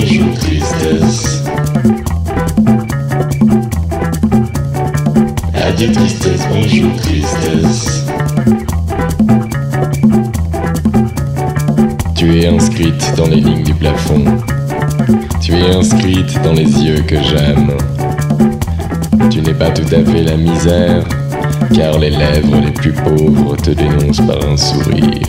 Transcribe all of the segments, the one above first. songe ou tristesse. Adieu tristesse, bonjour tristesse. Tu es inscrite dans les lignes du plafond. Tu es inscrite dans les yeux que j'aime. Tu n'es pas tout à fait la misère, car les lèvres les plus pauvres te dénoncent par un sourire.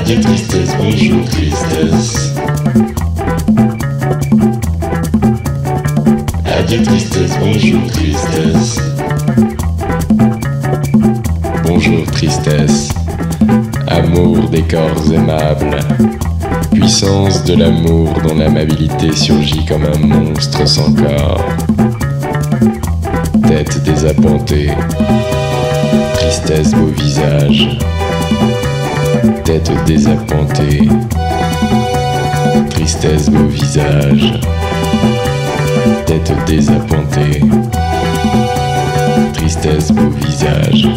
Adieu tristesse, bonjour tristesse. Adieu tristesse, bonjour tristesse. Bonjour tristesse, amour des corps aimables, puissance de l'amour dont l'amabilité surgit comme un monstre sans corps. Tête désappantée, tristesse beau visage. Tête désappantée, tristesse beau visage. Tête désappantée, tristesse beau visage.